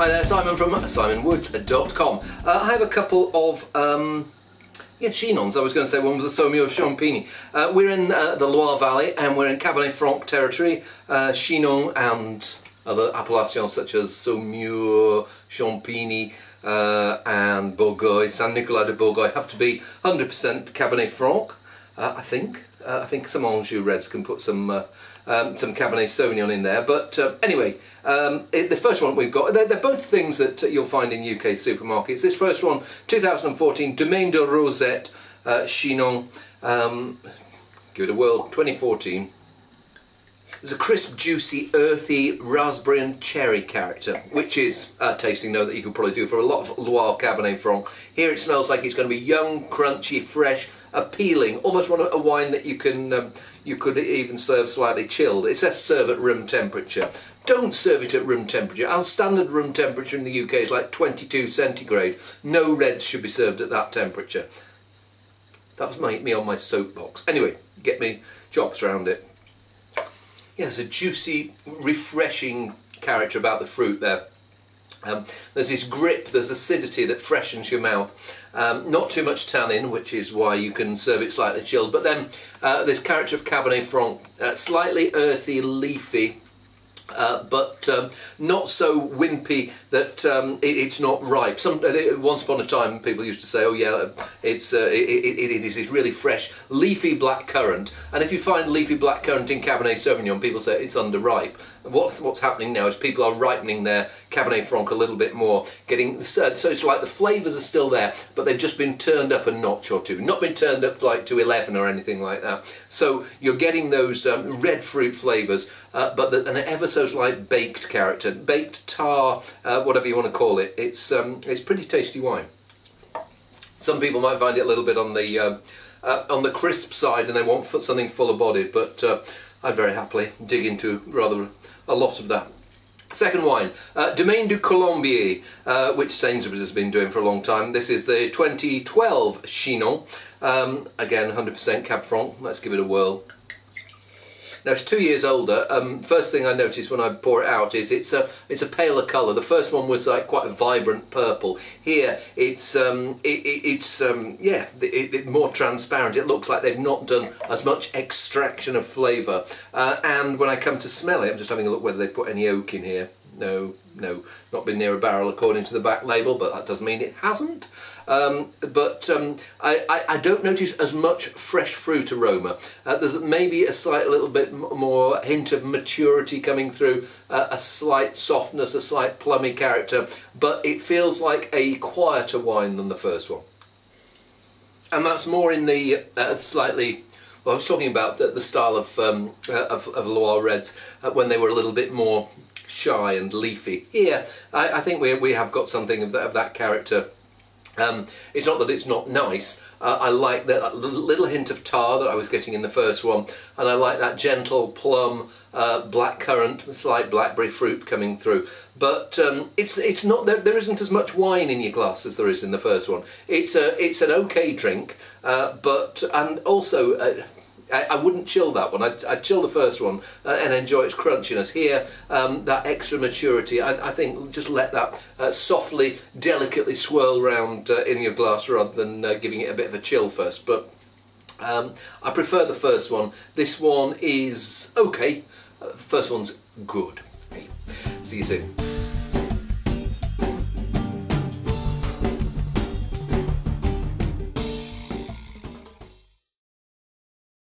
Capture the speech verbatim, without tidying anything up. Hi there, Simon from simon woods dot com. Uh, I have a couple of um, yeah, Chinons. I was going to say one was a Saumur Champigny. Uh, we're in uh, the Loire Valley and we're in Cabernet Franc territory, uh, Chinon and other appellations such as Saumur, Champigny uh, and Bourgois. Saint Nicolas de Bourgois have to be one hundred percent Cabernet Franc, uh, I think. Uh, I think some Anjou reds can put some uh, um, some Cabernet Sauvignon in there. But uh, anyway, um, it, the first one we've got, they're, they're both things that you'll find in U K supermarkets. This first one, two thousand fourteen, Domaine de Rosette, uh, Chinon. Um, give it a whirl, twenty fourteen. There's a crisp, juicy, earthy, raspberry and cherry character, which is a tasting note that you could probably do for a lot of Loire Cabernet Franc. Here it smells like it's going to be young, crunchy, fresh, appealing, almost one a wine that you can um, you could even serve slightly chilled. It says serve at room temperature. Don't serve it at room temperature. Our standard room temperature in the U K is like twenty-two centigrade. No reds should be served at that temperature. That was my, me on my soapbox. Anyway, get me chops around it. Yeah, there's a juicy, refreshing character about the fruit there. Um, there's this grip, there's acidity that freshens your mouth. Um, not too much tannin, which is why you can serve it slightly chilled. But then uh, this character of Cabernet Franc, uh, slightly earthy, leafy, uh, but um, not so wimpy that um, it, it's not ripe. Some, once upon a time, people used to say, "Oh yeah, it's uh, it, it, it is it's really fresh, leafy black currant." And if you find leafy black currant in Cabernet Sauvignon, people say it's underripe. What, what's happening now is people are ripening their Cabernet Franc a little bit more, getting so, so it's like the flavours are still there, but they've just been turned up a notch or two, not been turned up like to eleven or anything like that. So you're getting those um, red fruit flavours, uh, but the, an ever so slight baked character, baked tar, uh, whatever you want to call it. It's um, it's pretty tasty wine. Some people might find it a little bit on the uh, uh, on the crisp side, and they want something fuller bodied, but. Uh, I'd very happily dig into rather a lot of that. Second wine, uh, Domaine du Colombier, uh, which Sainsbury's has been doing for a long time. This is the twenty twelve Chinon, um, again one hundred percent Cab Franc. Let's give it a whirl. Now it's two years older. Um, first thing I notice when I pour it out is it's a it's a paler colour. The first one was like quite a vibrant purple. Here it's um, it, it, it's um, yeah it, it, more transparent. It looks like they've not done as much extraction of flavour. Uh, and when I come to smell it, I'm just having a look whether they've put any oak in here. No, no, not been near a barrel according to the back label, but that doesn't mean it hasn't. Um, but um, I, I, I don't notice as much fresh fruit aroma. Uh, there's maybe a slight little bit more hint of maturity coming through, uh, a slight softness, a slight plummy character, but it feels like a quieter wine than the first one. And that's more in the uh, slightly... Well, I was talking about the, the style of, um, uh, of, of Loire Reds uh, when they were a little bit more shy and leafy. Here, I, I think we, we have got something of that, of that character. Um, it's not that it's not nice. Uh, I like that, that little hint of tar that I was getting in the first one, and I like that gentle plum, uh, blackcurrant, slight blackberry fruit coming through. But um, it's it's not there, there isn't as much wine in your glass as there is in the first one. It's a it's an okay drink, uh, but and also. Uh, I wouldn't chill that one. I'd, I'd chill the first one uh, and enjoy its crunchiness. Here, um, that extra maturity, I, I think just let that uh, softly, delicately swirl round uh, in your glass rather than uh, giving it a bit of a chill first. But um, I prefer the first one. This one is okay. Uh, first one's good. See you soon.